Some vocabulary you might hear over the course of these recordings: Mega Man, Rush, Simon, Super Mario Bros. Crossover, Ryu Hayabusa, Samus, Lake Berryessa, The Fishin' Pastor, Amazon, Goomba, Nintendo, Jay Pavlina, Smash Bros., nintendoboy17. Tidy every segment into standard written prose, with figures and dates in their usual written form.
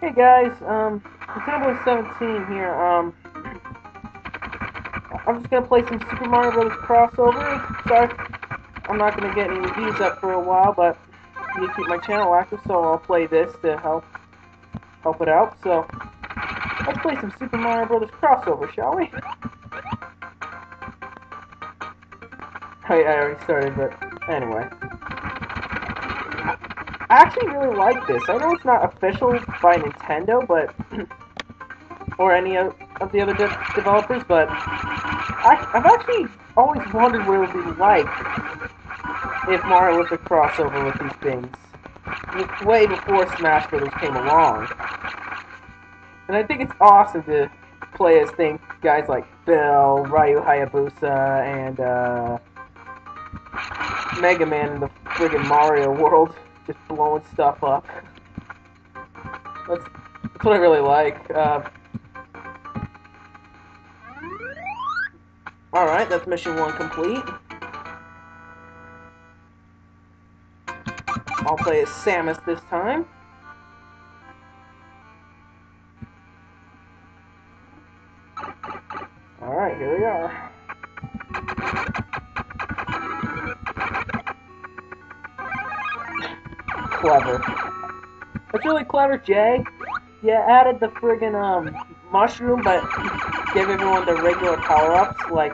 Hey guys, nintendoboy17 here. I'm just gonna play some Super Mario Bros. Crossover. Sorry, I'm not gonna get any views up for a while, but I need to keep my channel active, so I'll play this to help it out. So let's play some Super Mario Bros. Crossover, shall we? I already started, but anyway. I actually really like this. I know it's not official by Nintendo, but or any of the other developers, but I've actually always wondered what it would be like if Mario was a crossover with these things, way before Smash Bros. Came along. And I think it's awesome to play as things, guys like Bill, Ryu Hayabusa, and Mega Man in the friggin' Mario world. Just blowing stuff up. That's what I really like. Alright, that's mission 1 complete. I'll play as Samus this time. Alright, here we are. Clever. That's really clever, Jay. Yeah, added the friggin' mushroom, but give everyone the regular power-ups, like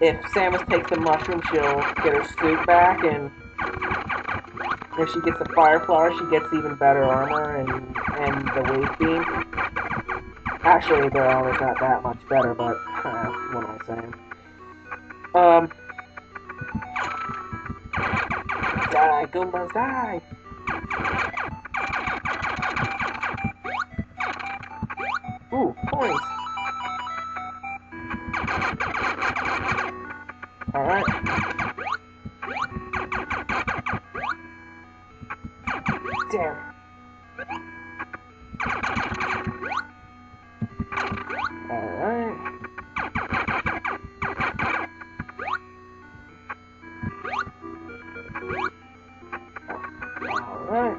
if Samus takes the mushroom, she'll get her suit back, and if she gets the fire flower, she gets even better armor and the wave beam. Actually, their armor's not that much better, but what am I saying? Die, Goomba, die! Ooh, coins! Alright. Damn. Alright. Alright.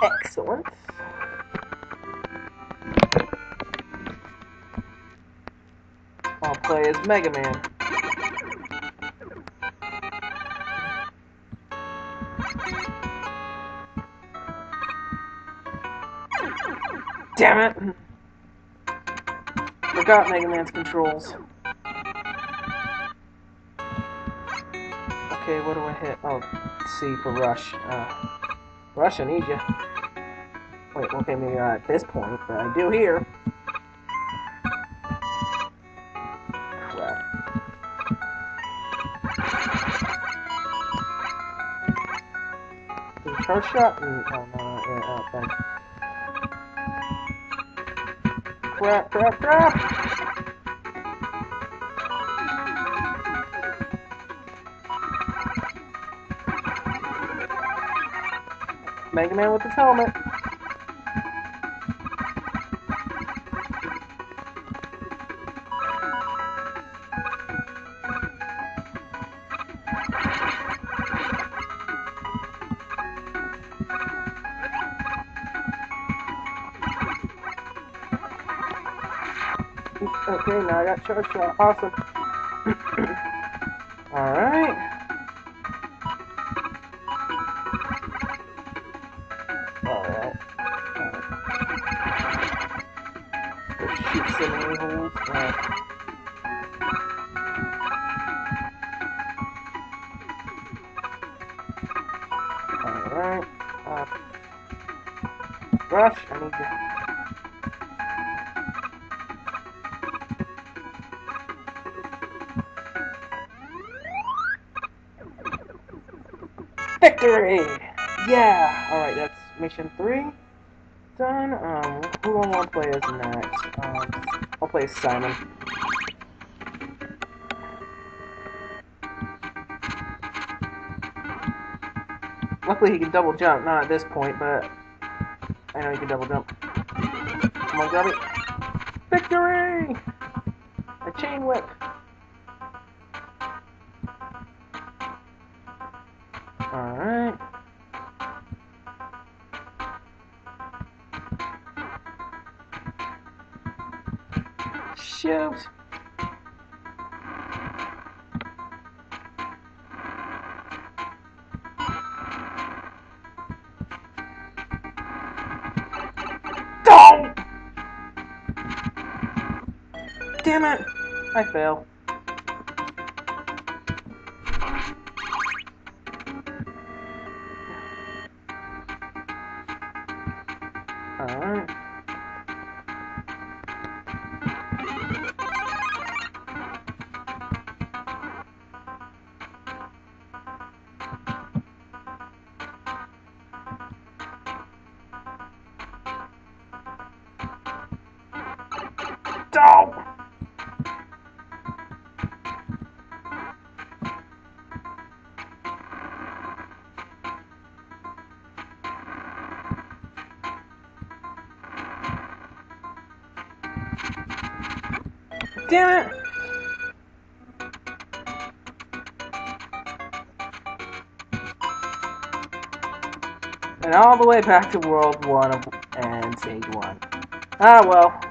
Excellent. I'll play as Mega Man. Damn it! Forgot Mega Man's controls. Okay, what do I hit? Oh, C for Rush. Rush, I need ya. Wait, okay, maybe not at this point, but I do here. Crap. Is it a charge shot? Oh, no, yeah, thanks. Crap, crap, crap! Mega Man with his helmet. Okay, now I got charge shot. Awesome. Alright. Alright. There's shoots in any holes. Alright. Alright. Rush, I need to... Victory! Yeah! Alright, that's mission 3. Done. Who I want to play as next? I'll play Simon. Luckily he can double jump, not at this point, but I know he can double jump. Come on, grab it. Victory! A chain whip. shift. Oh! Damn it! I fail. Alright. Don't! Damn it! And all the way back to World 1 and Stage 1. Ah well.